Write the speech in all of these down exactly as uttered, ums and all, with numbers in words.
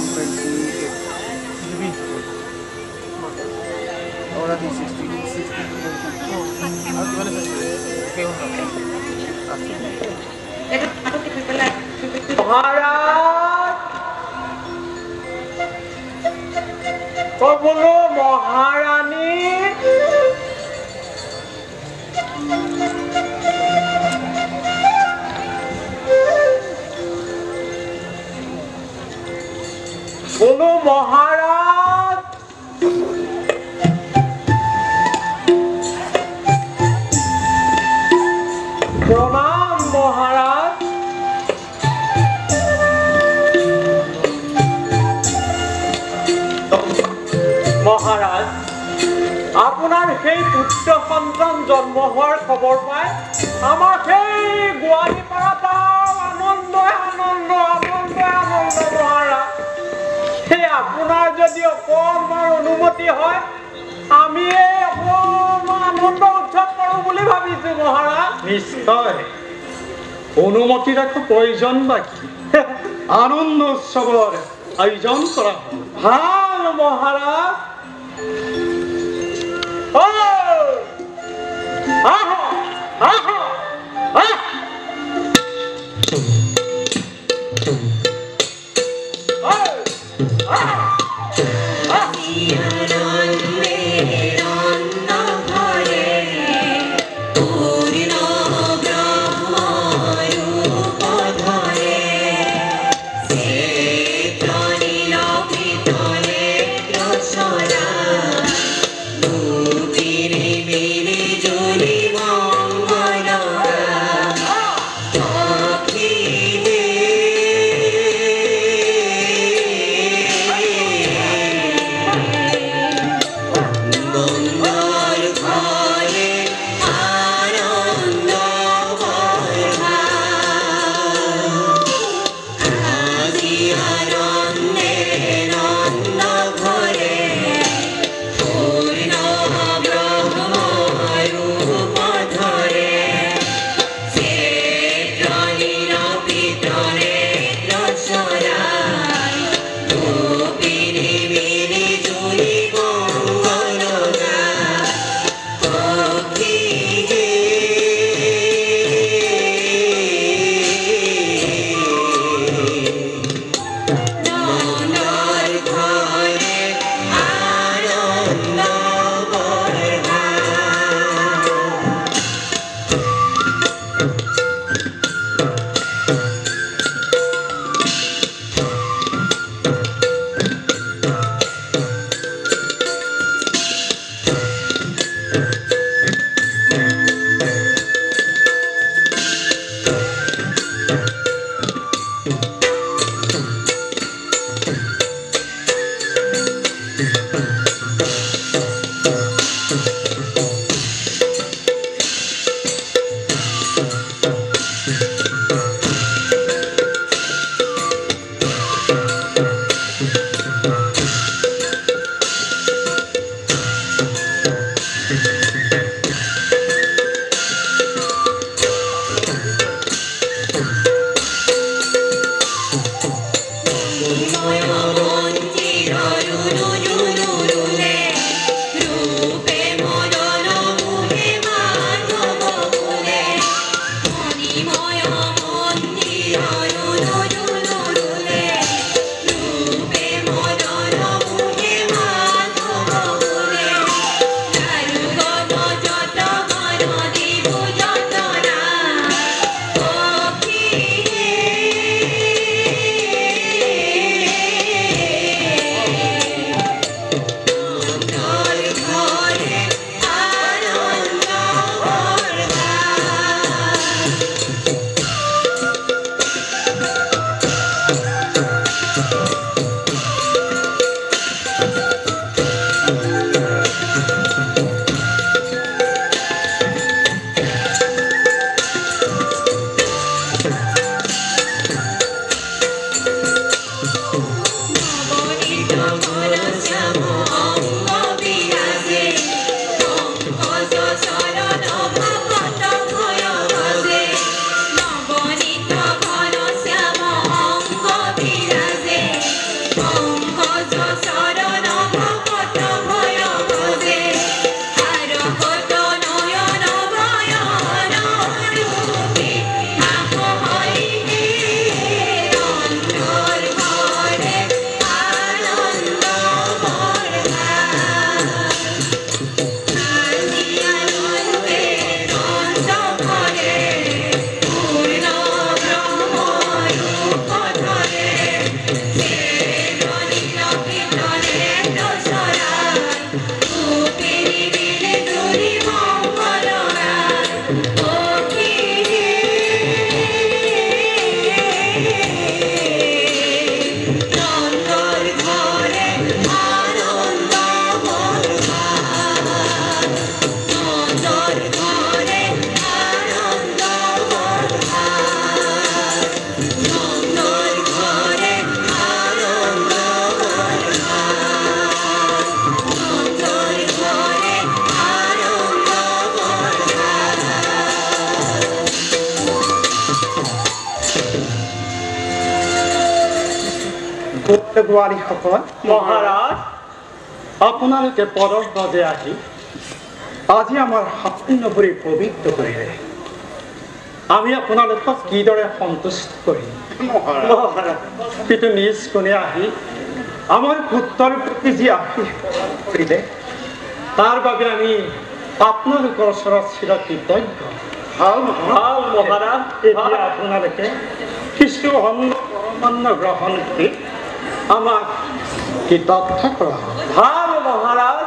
one twenty-eight और अभी sixty sixty और वाला पे हो रहा है लेकिन आपको कितना है महाराज तो बोलो महारानी बोलो महाराज प्रणाम महाराज महाराज आपनार सेई पुत्र सन्तान जन्म होवार खबर पाय आमार सेई गुवाहाटीपाड़ा आनंद आनंद आनंद आनंद महाराज আপনার যদি অকর্মার অনুমতি হয় আমি এই অনন্ত উৎসব করব বলে ভাবিছি মহারাজ নিশ্চয় অনুমতি রাখো প্রয়োজন বাকি আনন্দ উৎসবের আয়োজন করা ভাল মহারাজ ও আহা আহা আহা Oh गोटेगुआरी महाराज अपने परस बजे आजी आज हाथी नगरी पवित्र कर सन्तुष्ट कर महाराज कि निज गुणे पुत्र प्रति जी आशीष तारे अपन चिर कृतज्ञ महाराज अपने ग्रहण महाराज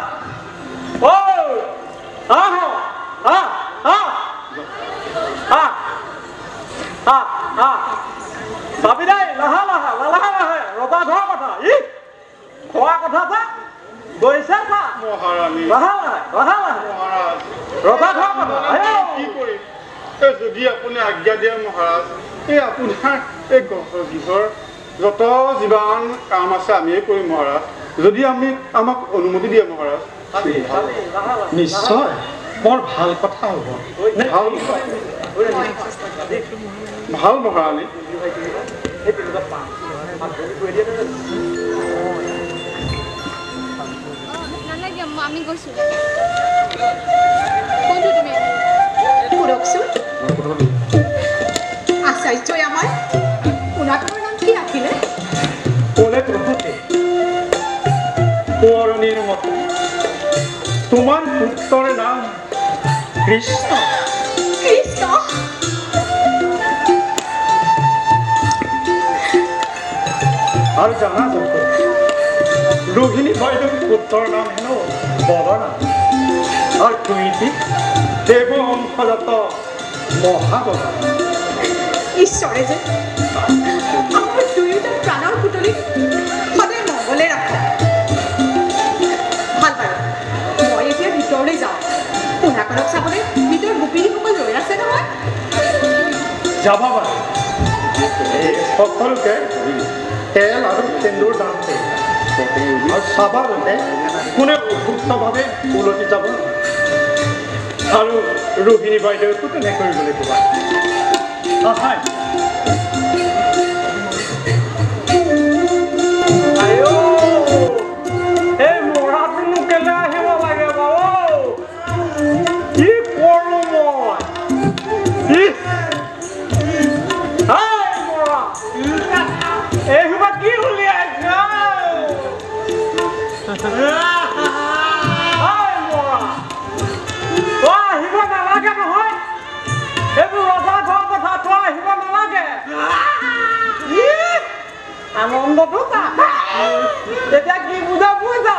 भाई लहा लहा लहा लहा रजा धर कथा इ खा कथा गईसा महारानी लहा लहा महाराज रजा धर कथा यदि अपने आज्ञा दिए महाराज ये अपना गृहर जत जीवान काम आम महाराज यदि आमक अनुमति दिए महाराज निश्चय मोर भल कथा हम भल महारानी তোমার পুত্রের নাম কৃষ্ণ কৃষ্ণ আর জানা যাবে রোহিণী বাইদের পুত্রের নাম হলো বলরাম আর তুই কি দেব অংশগত মহাবলরাম ঈশ্বরে যে আমার দুইটা প্রাণের পুতলি সদা মঙ্গলে রাখো रोहिणी बैदेवको आनंद बुझा कि बुझा बुझा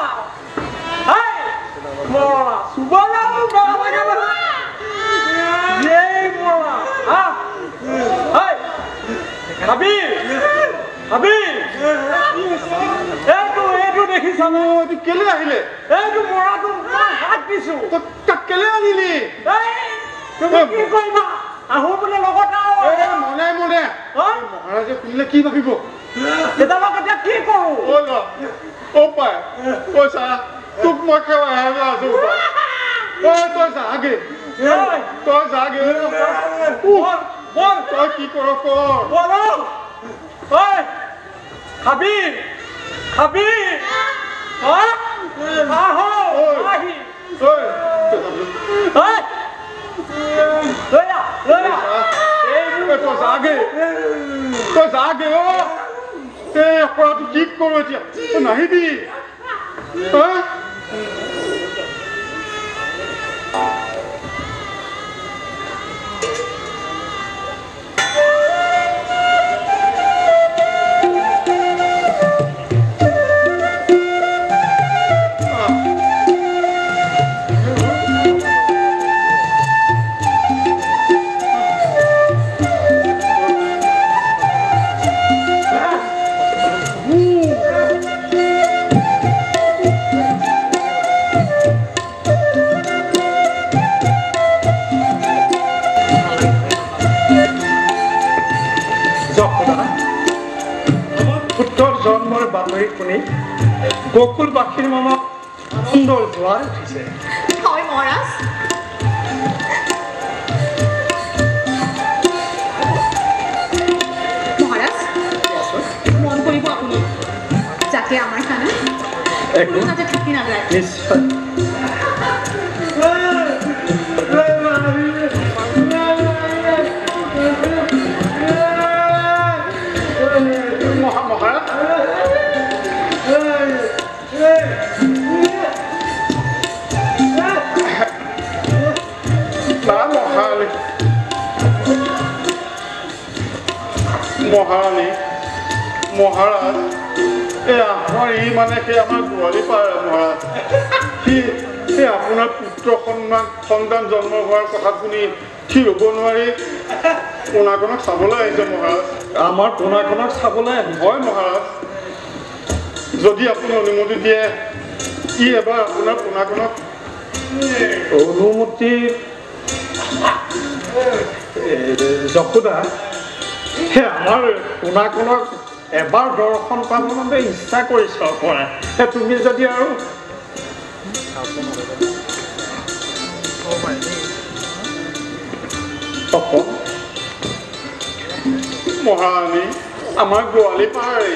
मने मने महाराजे सुनिले कि भाविब आगे की करो तो नहीं दी गोकुलवासीर मन आनंद जोवार उठिছে হয় মহারাজ মহারাজ মন করিব আপনি থাকে আমার সামনে একটু সাথে থাকি না যায় यस महारानी महाराज ए ही माने कि गोवाली पारा महाराज अपना पुत्र सन्मान सन्तान जन्म हार कथा शुनी कि रोब नारि कोणाखनक चाबले महाराज आमार कोणाखनक चाबले हय महाराज जदि आपुनि अनुमति दिए इ एबार आपनार कोणाखनक अनुमति जकुदा एबार दर्शन पाने इच्छा करा तुम जदि महारानी आम गोवाली पारे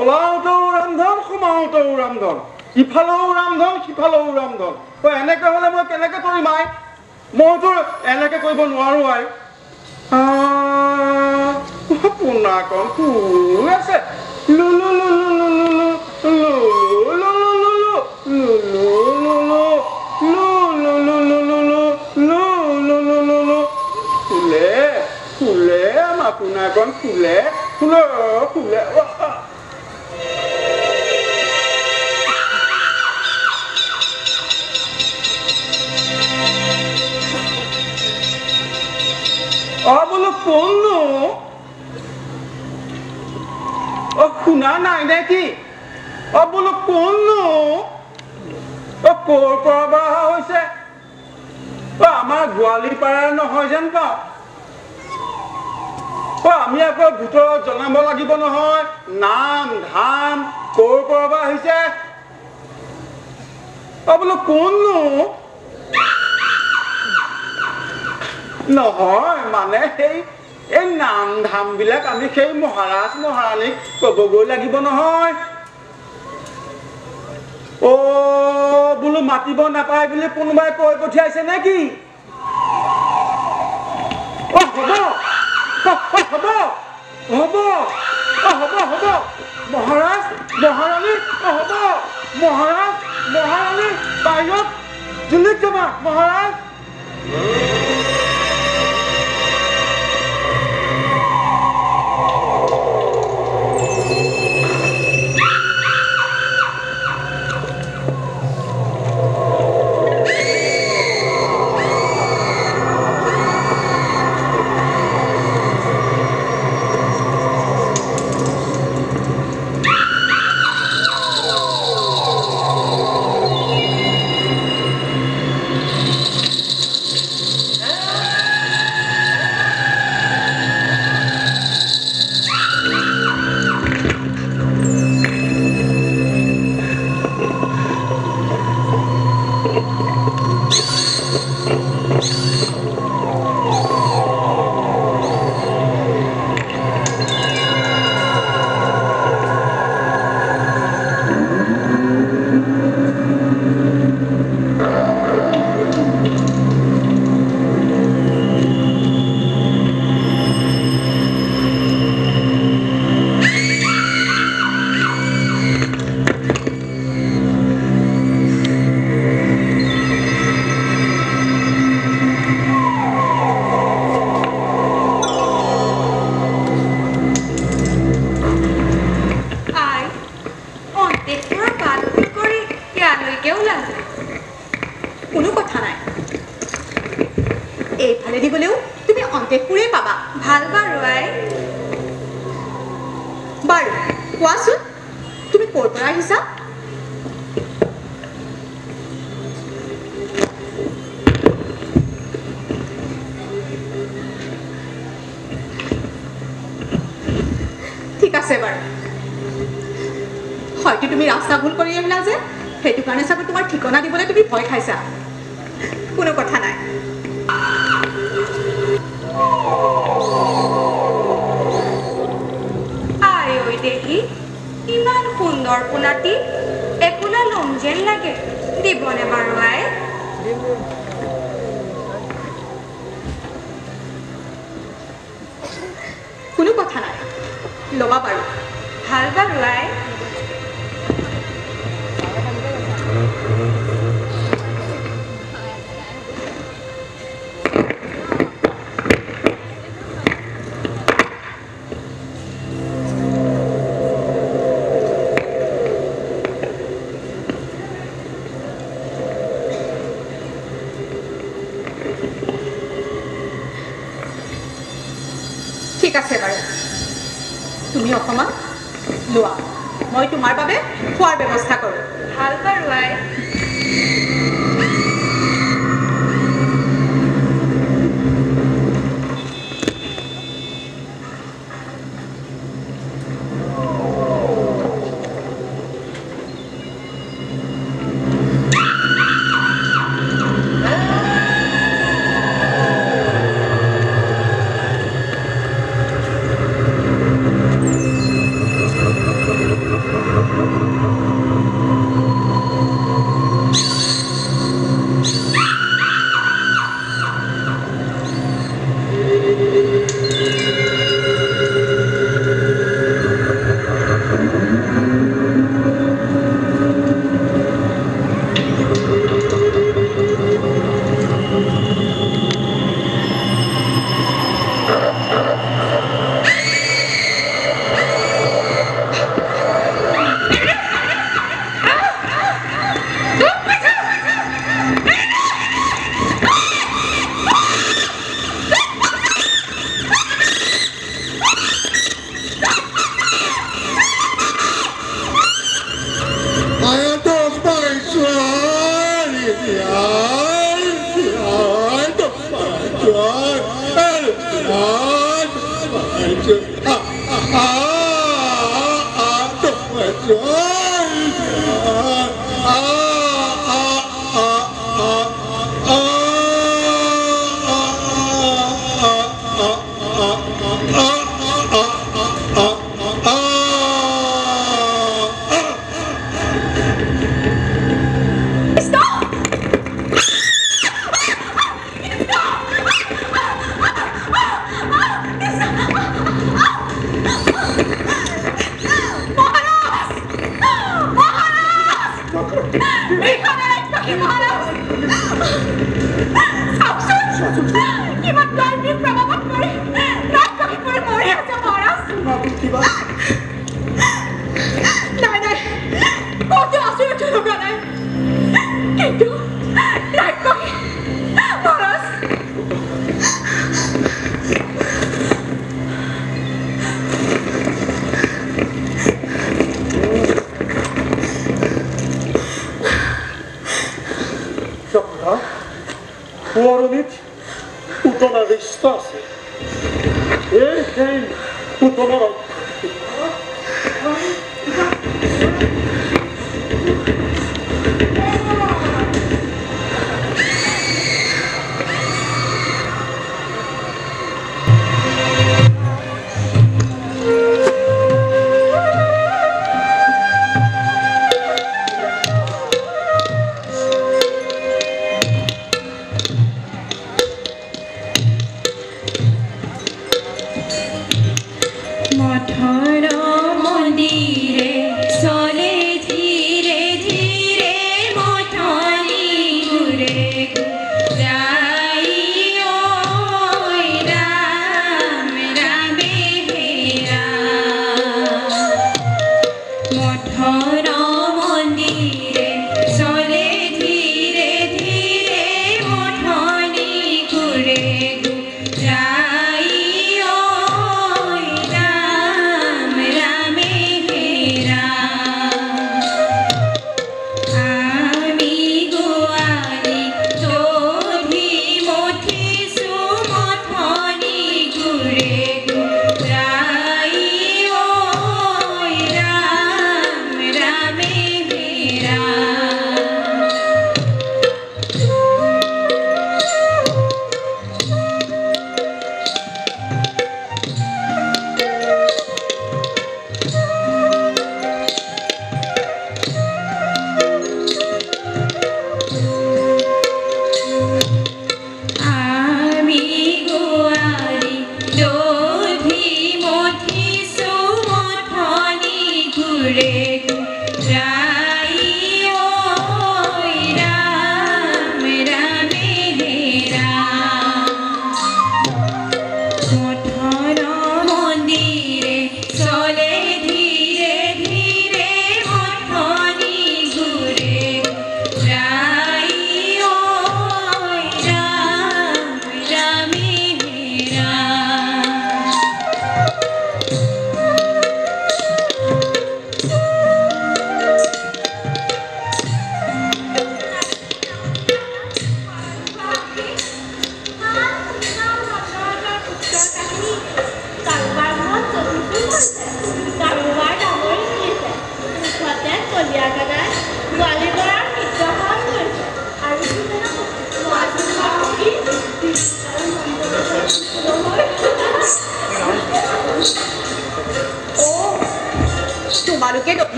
ওলাওতেও ৰামধন সোমাওতেও ৰামধন ইফালেও ৰামধন সিফালেও ৰামধন তই এনেকৈ হ'লে মই কেনেকৈ তৰি মাই মই তোৰ এনেকৈ কৰিব নোৱাৰো আই পুনা কম কুল আছে লুলু লুলু লুলু লুলু লুলু লুলু Gunakan kulit, kulit, kulit. Wah. Abu lepon lo. Oh, kuna naik lagi. Abu lepon lo. Oh, kor perabah hoise. Wah, mak guali para no hoisan kau. आमी आपको भूतों जलना लगी बनो है नाम धाम कोर परवा हिसे अब लोग कौन नो ना है माने है ये नाम धाम बिलक आमी कहीं महाराज महारानी को गोगो लगी बनो है ओ बुलो माती बन ना पाए बिले पुनवाय कोई कुछ ऐसे नहीं की ओ बोलो हबो, हबो, हबो, हबो, महाराज, महारानी, हबो, महाराज, महारानी, बायों, जुल्ली जमा, महाराज। Gracias.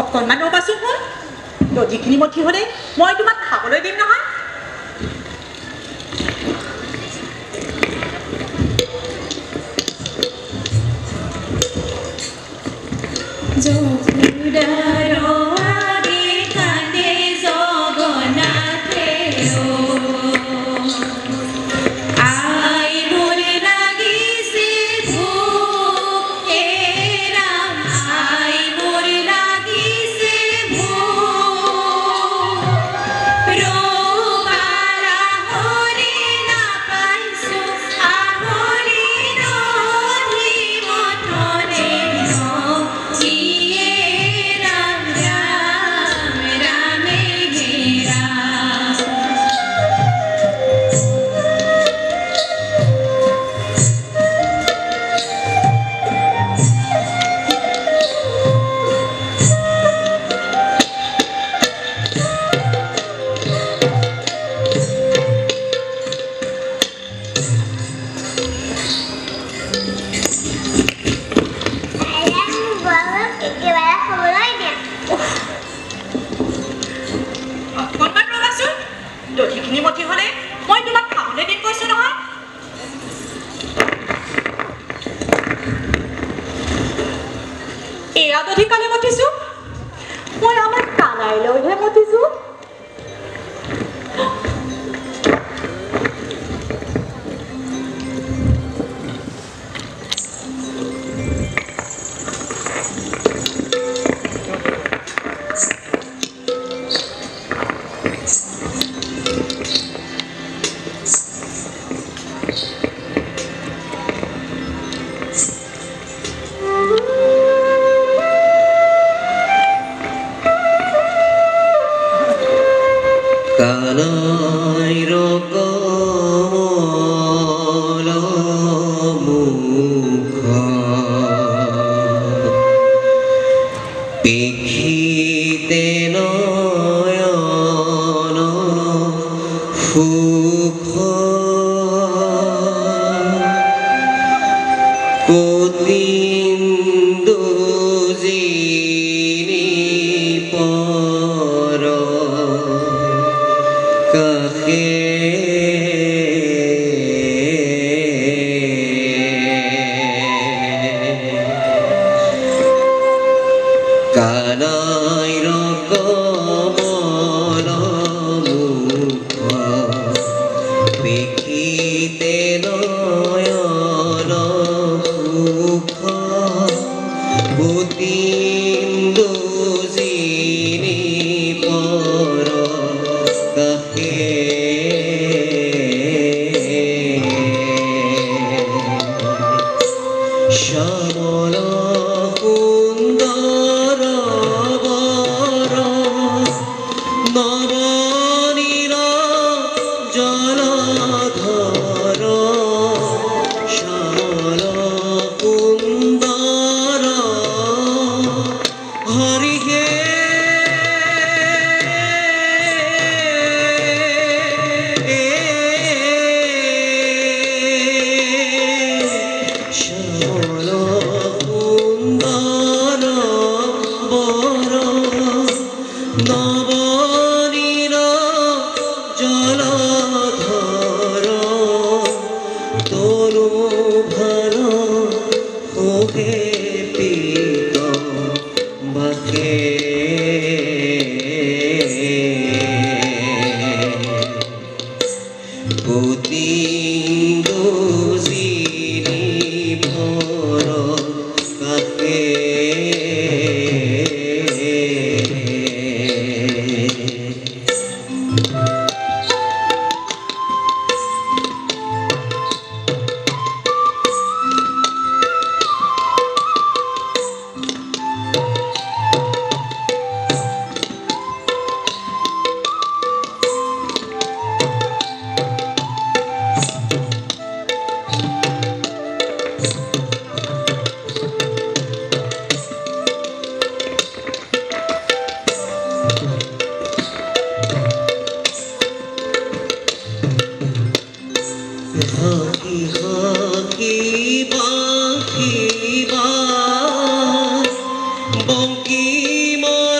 अकणमान र'बाचोन, दधिখিনি মঠি হ'লে মই তোমাক খাবলৈ দিম নহয়। Monkey, monkey.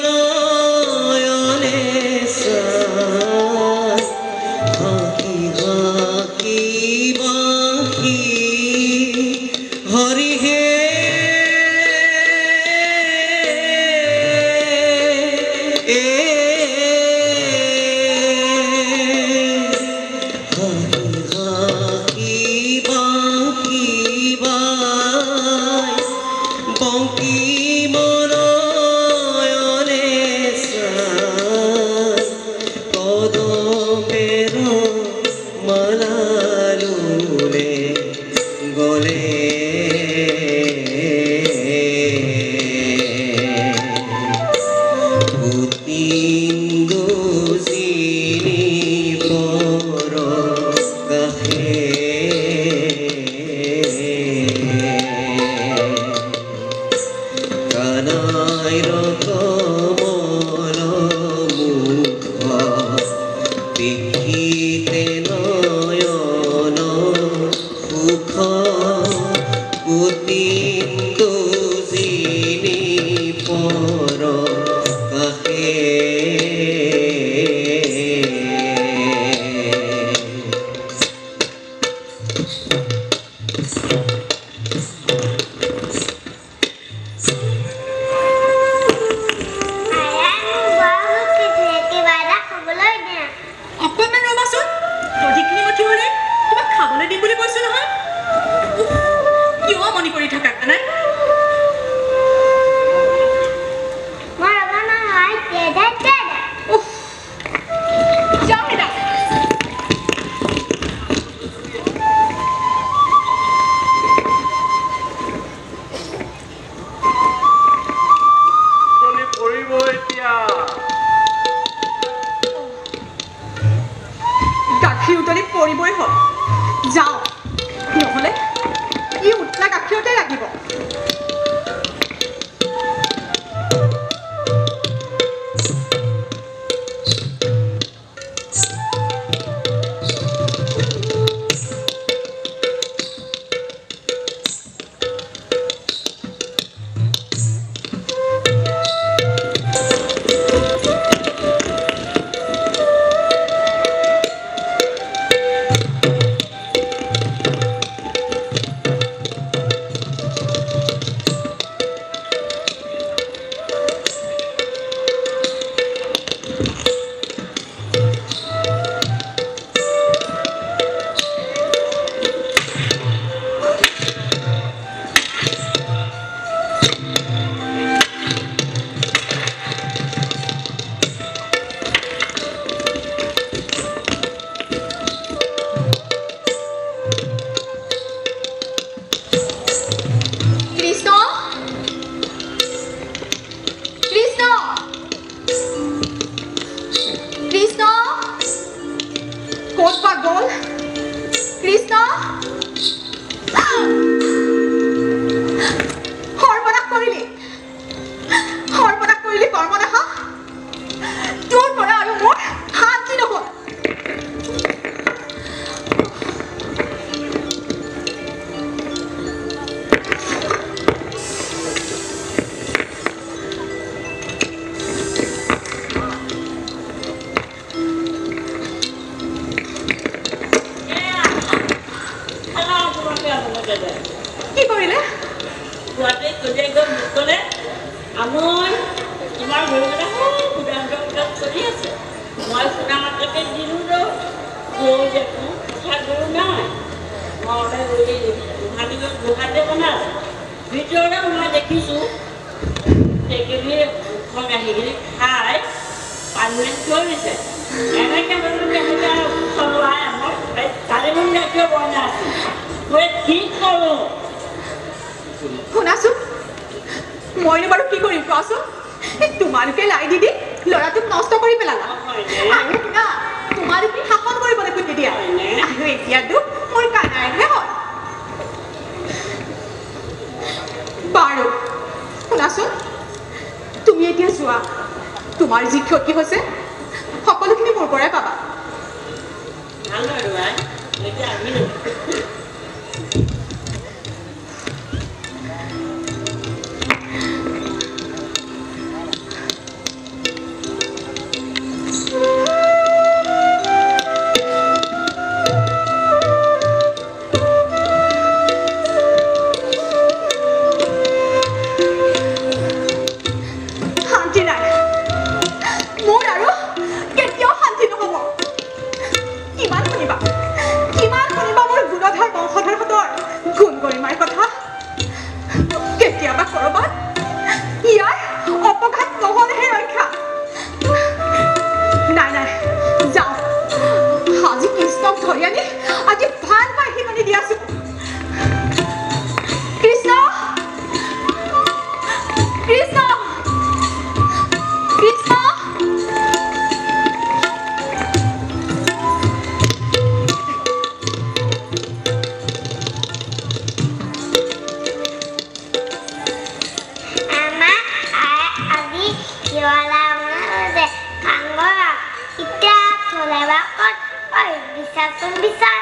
Tapos bisa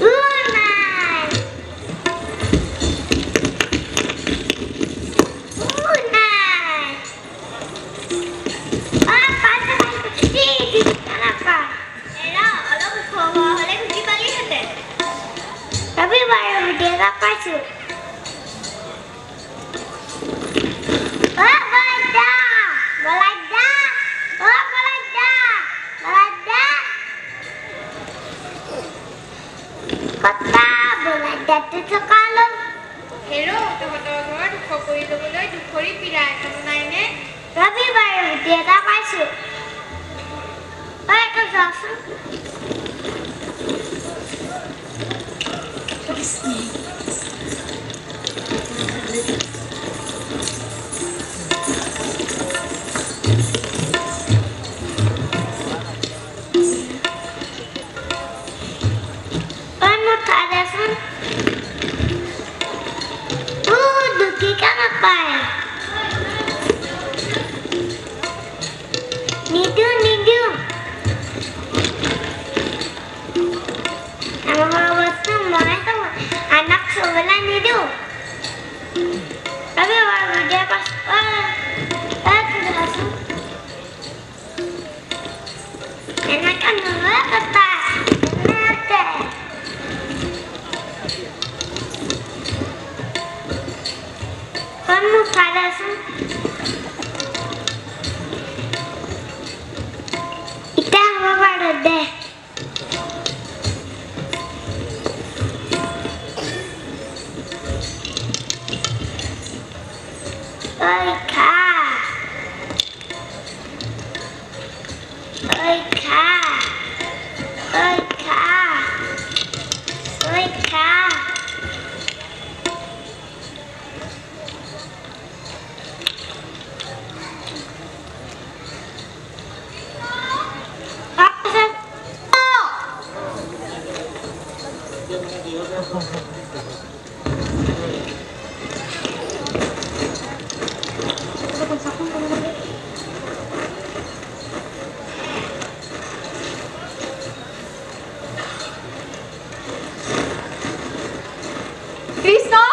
Lunay Lunay Ah, paano ba ito? Hindi, hindi ka na pa Hello, alam ko ba? Alam ko ba rin ito? Sabi ba yung hindi ka pa siya? Kota bolada tu sekalung. Hello, teman-teman, kukuri teman-teman, kukuri pilihan teman-teman. Tapi baru dia tak masuk. Baik tu langsung. Nidu, nidu. Nama orang semua itu anak sebelah nidu. Tapi baru dia pas, eh tidak langsung. Enak kan dulu kata. Krishna,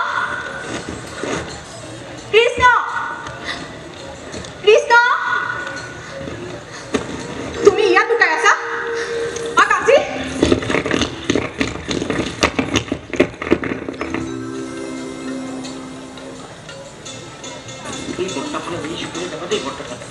Krishna, Krishna, तुम्ही या दुकानात जा, आ काजी, ये बोटा पण वीस रुपये दे बोटा पण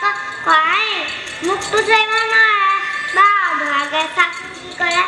koain muktu jaimana ba bhagasa kara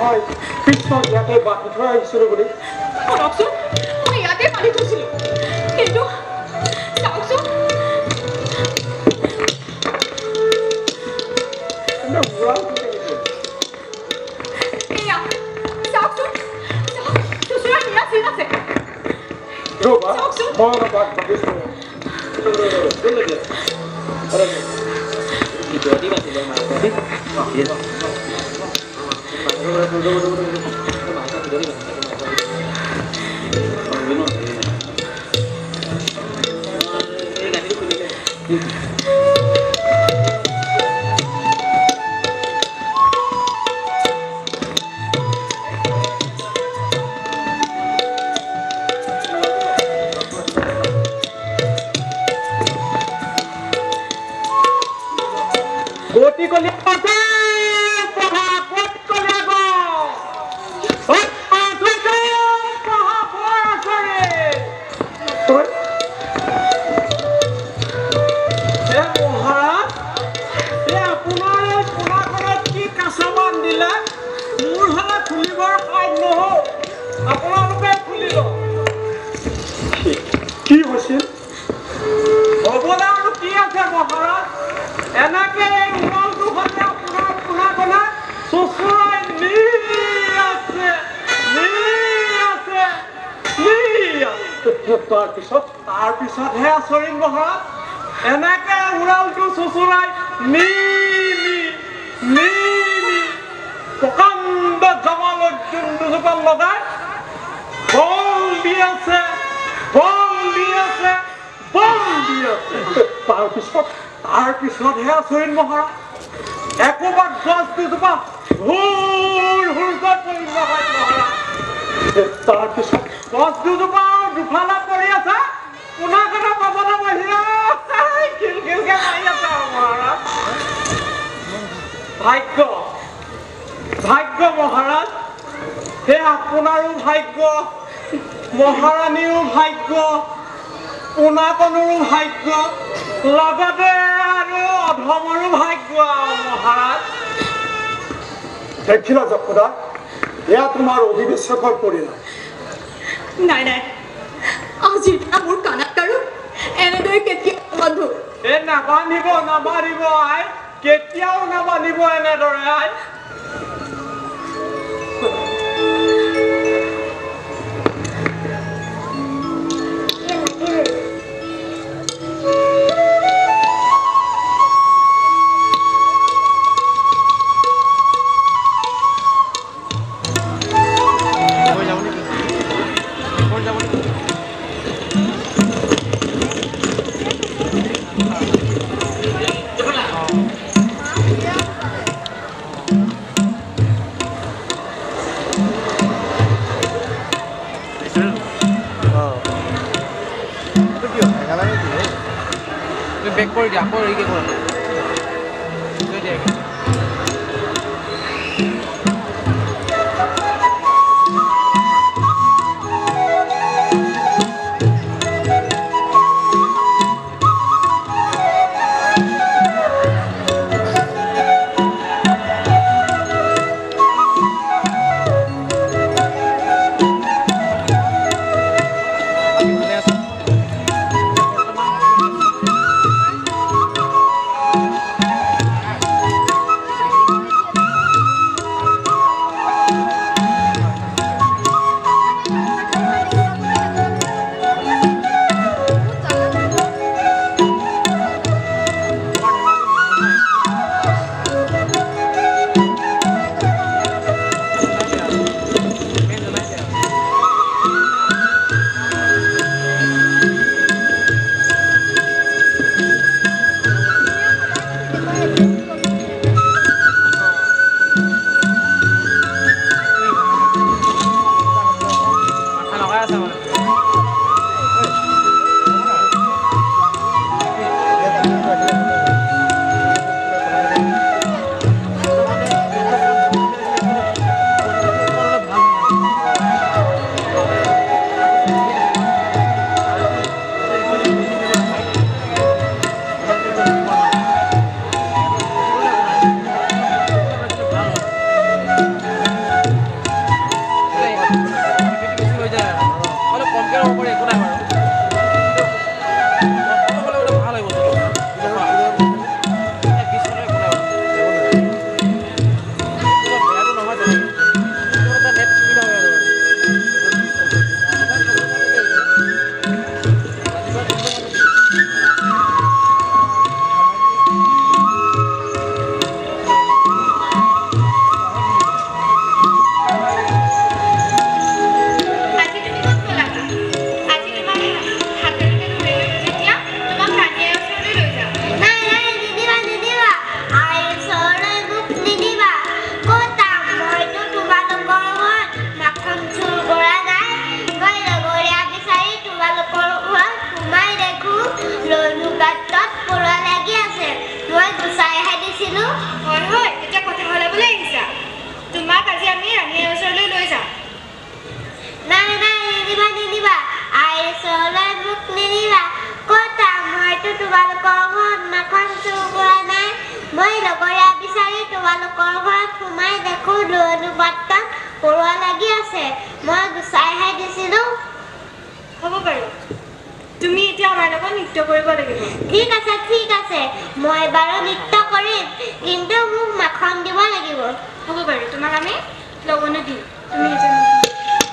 पिस्तौल याते बात थोड़ा इशुरू करें। और आपसो, मैं याते पाली तो सिलो। किंतु, साउसो। ना बुरा। क्या? साउसो, साउसो, दूसरा निया सीना से। रोबा, मौन बात बकिसो। दूर लगे। अरे, इधर दी बात इधर मार दी। Dua, dua, dua, dua, dua. Macam tu dia. Macam mana? Ini nak hidup ni. से मोर गुसाई हाय दिसिलो হব পারি তুমি এটা আমার লগত নৃত্য কৰিব লাগিব ঠিক আছে ঠিক আছে মই এবাৰ নৃত্য কৰিম কিন্তু মোক মাখন দিব লাগিব হব পাৰি তোমাক আমি লগন দি তুমি এটা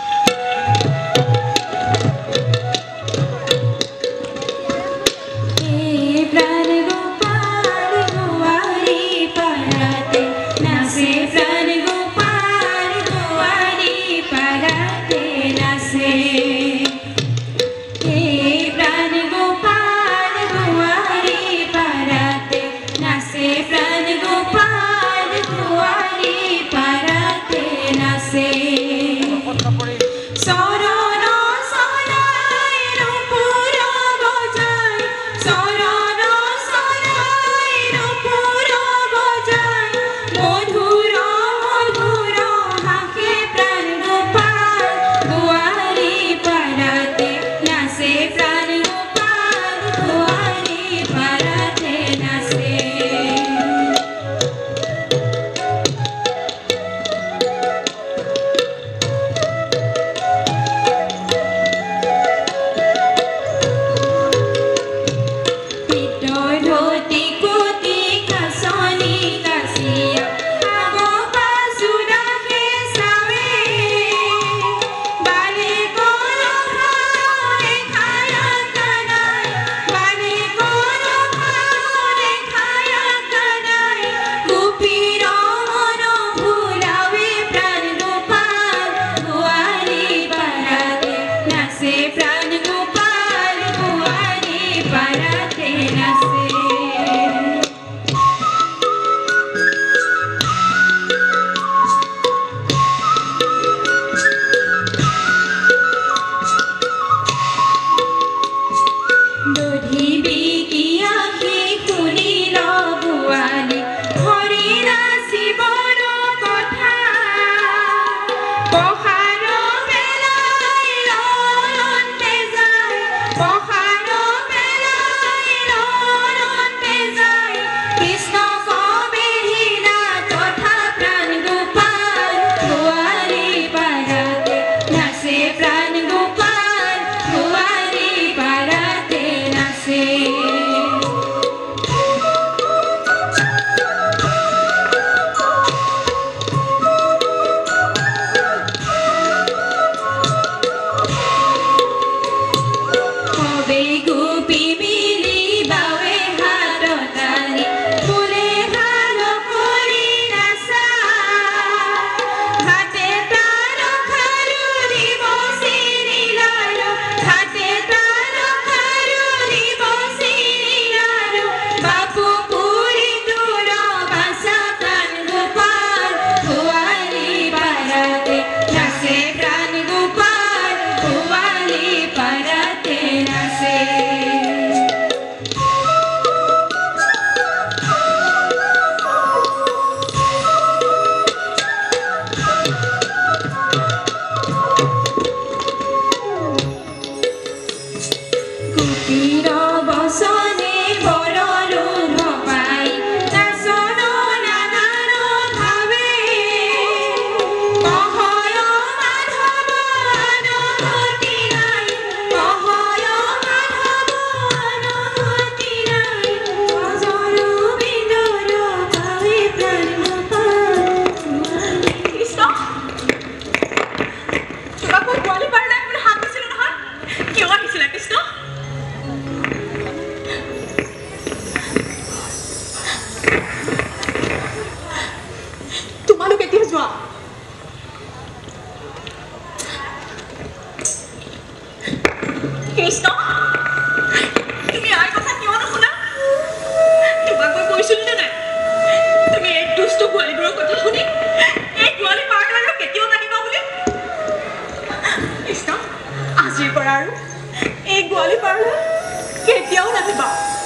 Get down at the bar.